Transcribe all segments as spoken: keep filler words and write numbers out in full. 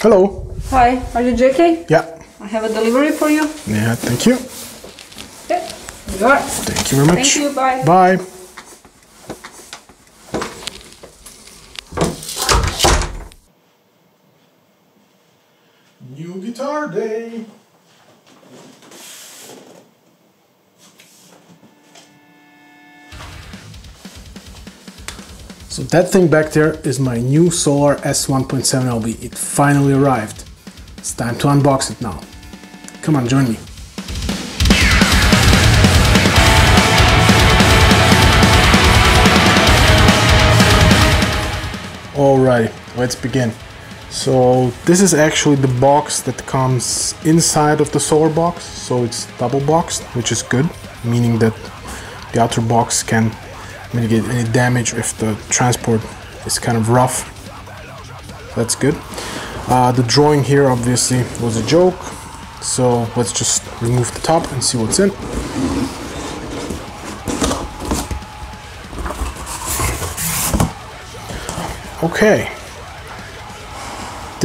Hello. Hi, are you J K? Yeah. I have a delivery for you. Yeah, thank you. Okay, you are. Thank you very much. Thank you, bye. Bye. New guitar day. So that thing back there is my new Solar S one point seven L B. It finally arrived. It's time to unbox it now. Come on, join me. Alright, let's begin. So this is actually the box that comes inside of the Solar box. So it's double boxed, which is good, meaning that the outer box can mitigate any damage if the transport is kind of rough. That's good. Uh, the drawing here obviously was a joke, so let's just remove the top and see what's in. Okay,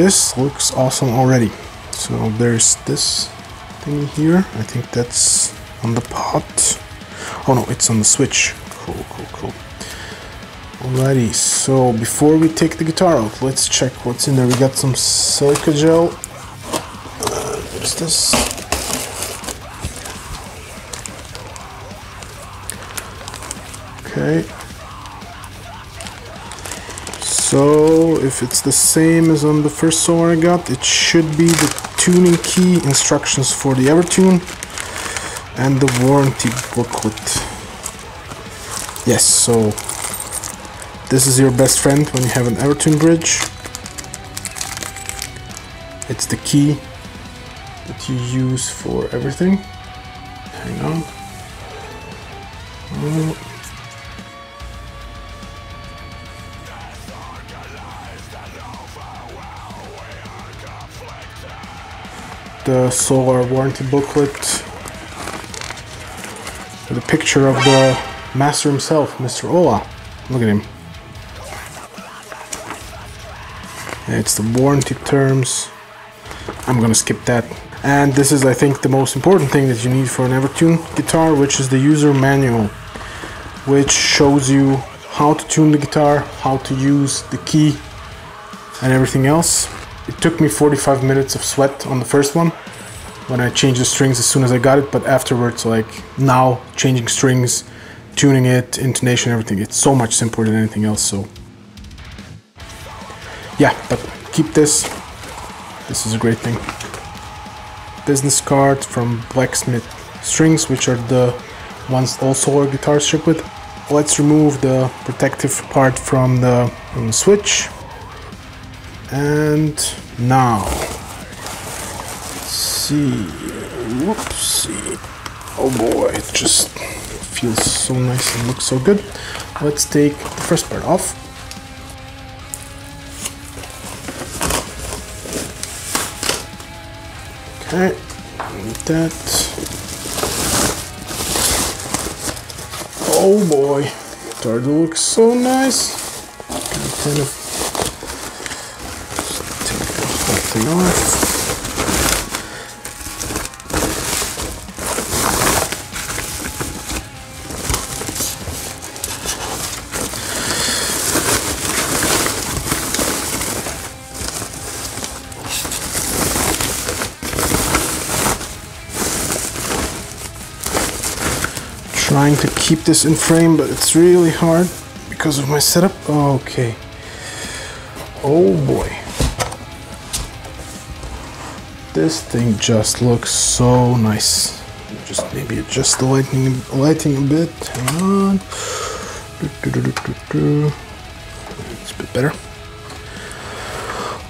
this looks awesome already. So there's this thing here, I think that's on the pot. Oh no, it's on the switch. Cool, cool, cool. Alrighty, so before we take the guitar out, let's check what's in there. We got some silica gel. Uh, there's this. Okay. So if it's the same as on the first Solar I got, it should be the tuning key, instructions for the EverTune, and the warranty booklet. Yes, so this is your best friend when you have an EverTune bridge. It's the key that you use for everything. Hang on. The Solar warranty booklet with a picture of the master himself, Mister Ola. Look at him. It's the warranty terms. I'm gonna skip that. And this is, I think, the most important thing that you need for an EverTune guitar, which is the user manual, which shows you how to tune the guitar, how to use the key, and everything else. It took me forty-five minutes of sweat on the first one, when I changed the strings as soon as I got it, but afterwards, like, now, changing strings, tuning it, intonation, everything. It's so much simpler than anything else, so... yeah, but keep this. This is a great thing. Business card from Blacksmith Strings, which are the ones all Solar guitars ship with. Let's remove the protective part from the, from the switch. And now... let's see... whoopsie... oh boy, it just... feels so nice and looks so good. Let's take the first part off. Okay, need that. Oh boy, guitar looks so nice. Kind of take the whole thing off. Trying to keep this in frame, but it's really hard because of my setup. Okay. Oh boy. This thing just looks so nice. Just maybe adjust the lighting, lighting a bit. Hang on. It's a bit better.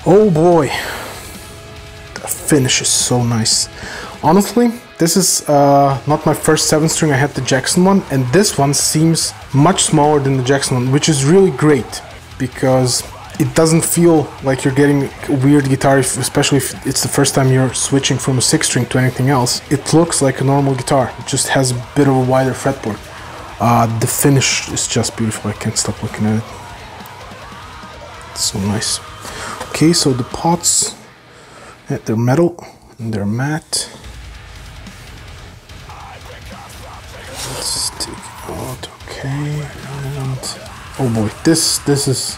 Oh boy. The finish is so nice. Honestly, this is uh, not my first seven string, I had the Jackson one, and this one seems much smaller than the Jackson one, which is really great, because it doesn't feel like you're getting a weird guitar, if, especially if it's the first time you're switching from a six string to anything else. It looks like a normal guitar, it just has a bit of a wider fretboard. Uh, the finish is just beautiful, I can't stop looking at it. It's so nice. Okay, so the pots They're metal and they're matte. Let's take it out. Okay. And oh boy, this this is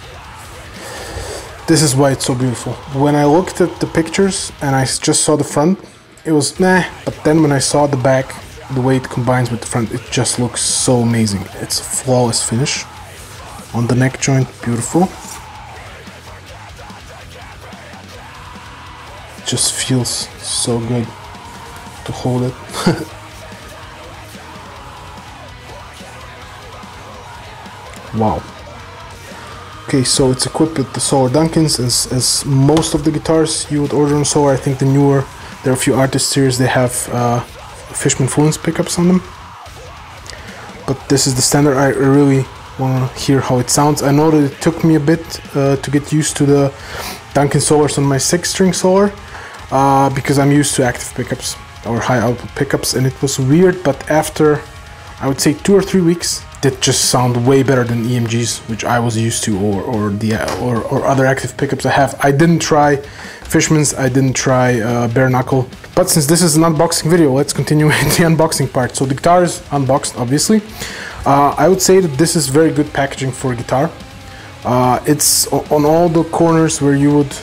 this is why it's so beautiful. When I looked at the pictures and I just saw the front, it was nah. But then when I saw the back, the way it combines with the front, it just looks so amazing. It's a flawless finish on the neck joint. Beautiful. Just feels so good to hold it. Wow. Okay, so it's equipped with the Solar Duncans, as, as most of the guitars you would order on Solar. I think the newer, there are a few artist series, they have uh, Fishman Fluence pickups on them, but this is the standard. I really want to hear how it sounds. I know that it took me a bit uh, to get used to the Duncan Solars on my six string Solar. Uh, because I'm used to active pickups or high output pickups, and it was weird, but after I would say two or three weeks, that just sound way better than E M Gs, which I was used to, or or the or, or other active pickups I have. I didn't try Fishman's, I didn't try uh, Bare Knuckle, but since this is an unboxing video, let's continue with the unboxing part. So the guitar is unboxed, obviously. Uh, I would say that this is very good packaging for a guitar. Uh, it's on all the corners where you would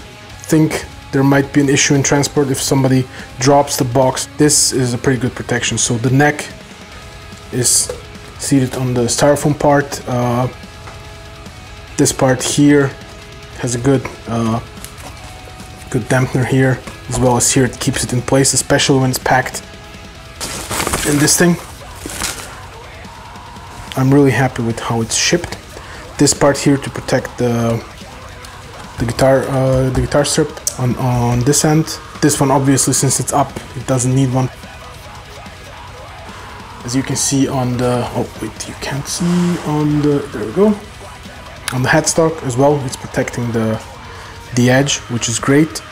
think there might be an issue in transport if somebody drops the box. This is a pretty good protection. So the neck is seated on the styrofoam part. Uh, this part here has a good, uh, good dampener here, as well as here. It keeps it in place, especially when it's packed. And this thing, I'm really happy with how it's shipped. This part here to protect the the guitar, uh, the guitar strip on on this end. This one, obviously, since it's up, it doesn't need one. As you can see on the, oh wait, you can't see on the, there we go, on the headstock as well. It's protecting the the edge, which is great.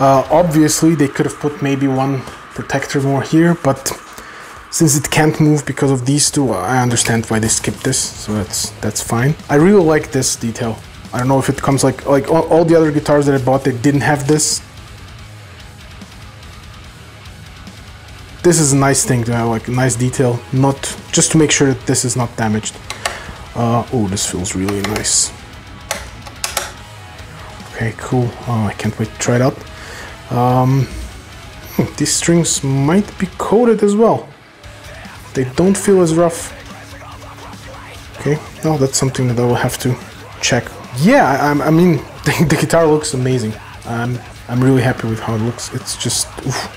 Uh, obviously, they could have put maybe one protector more here, but since it can't move because of these two, I understand why they skipped this, so that's that's fine. I really like this detail. I don't know if it comes like, like all, all the other guitars that I bought, they didn't have this. This is a nice thing to have, like a nice detail, not just to make sure that this is not damaged. Uh, oh, this feels really nice. Okay, cool. Oh, I can't wait to try it out. Um, these strings might be coated as well. They don't feel as rough. Okay, no, that's something that I will have to check. Yeah, I, I mean, the, the guitar looks amazing. I'm, I'm really happy with how it looks. It's just, oof,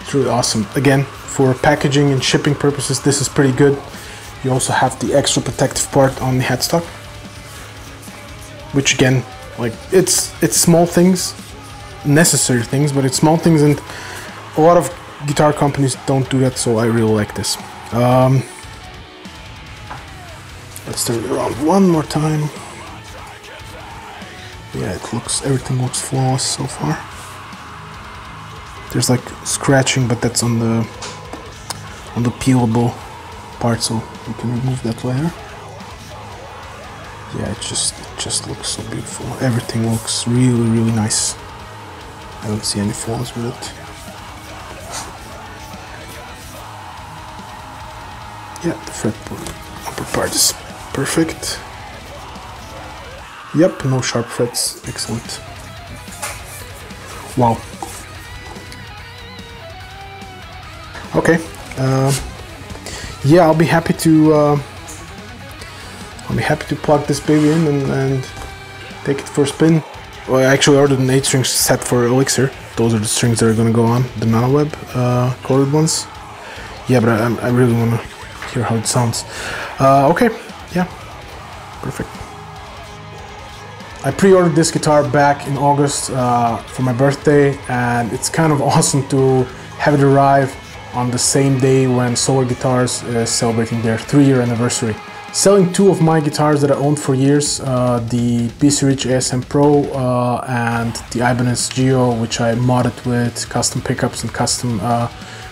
it's really awesome. Again, for packaging and shipping purposes, this is pretty good. You also have the extra protective part on the headstock, which again, like, it's it's small things, necessary things, but it's small things, and a lot of guitar companies don't do that, so I really like this. Um, let's turn it around one more time. Yeah, it looks, everything looks flawless so far. There's like scratching, but that's on the on the peelable part, so we can remove that layer. Yeah, it just it just looks so beautiful. Everything looks really, really nice. I don't see any flaws with it. Yeah, the fretboard upper part is perfect. Yep, no sharp frets. Excellent. Wow. Okay. Uh, yeah, I'll be happy to. Uh, I'll be happy to plug this baby in and, and take it for a spin. Well, I actually ordered an eight-string set for Elixir. Those are the strings that are gonna go on the Nano-web uh, colored ones. Yeah, but I, I really wanna hear how it sounds. Uh, okay. Yeah. Perfect. I pre-ordered this guitar back in August uh, for my birthday, and it's kind of awesome to have it arrive on the same day when Solar Guitars is celebrating their three-year anniversary. Selling two of my guitars that I owned for years, uh, the B C Rich A S M Pro uh, and the Ibanez Geo, which I modded with custom pickups and custom uh,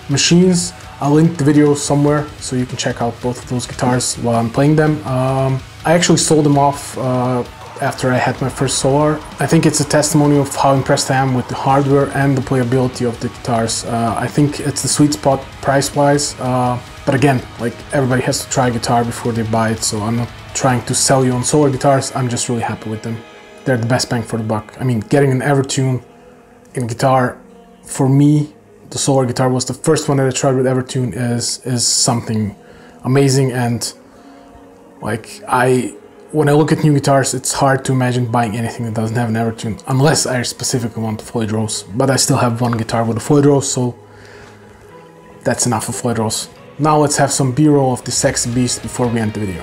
machines. I'll link the video somewhere so you can check out both of those guitars while I'm playing them. Um, I actually sold them off uh, after I had my first Solar. I think it's a testimony of how impressed I am with the hardware and the playability of the guitars. Uh, I think it's the sweet spot price-wise, uh, but again, like, everybody has to try a guitar before they buy it, so I'm not trying to sell you on Solar guitars, I'm just really happy with them. They're the best bang for the buck. I mean, getting an EverTune in guitar, for me, the Solar guitar was the first one that I tried with EverTune, is, is something amazing. And like, I, when I look at new guitars, it's hard to imagine buying anything that doesn't have an EverTune, unless I specifically want Floyd Rose. But I still have one guitar with a Floyd Rose, so that's enough of Floyd Rose. Now let's have some B-roll of the sexy beast before we end the video.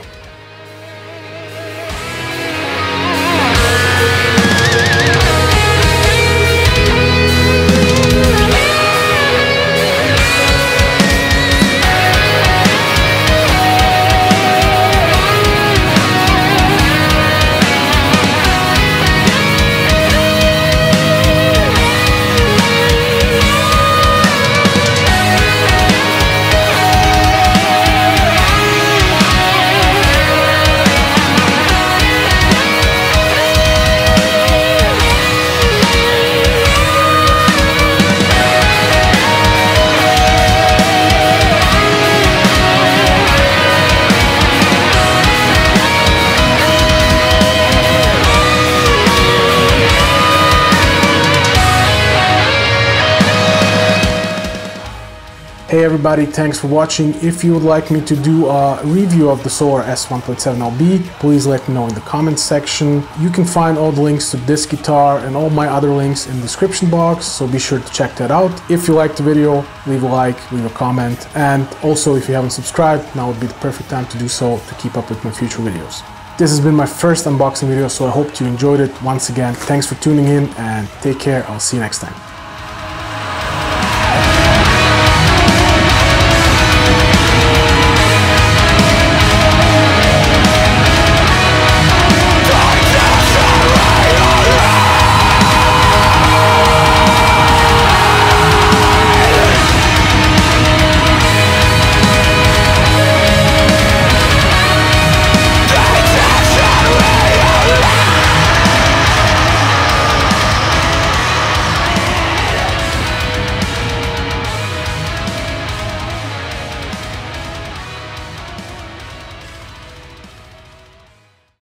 Hey everybody, thanks for watching. If you would like me to do a review of the Solar S one point seven L B, please let me know in the comments section. You can find all the links to this guitar and all my other links in the description box, so be sure to check that out. If you liked the video, leave a like, leave a comment, and also if you haven't subscribed, now would be the perfect time to do so to keep up with my future videos. This has been my first unboxing video, so I hope you enjoyed it. Once again, thanks for tuning in and take care. I'll see you next time.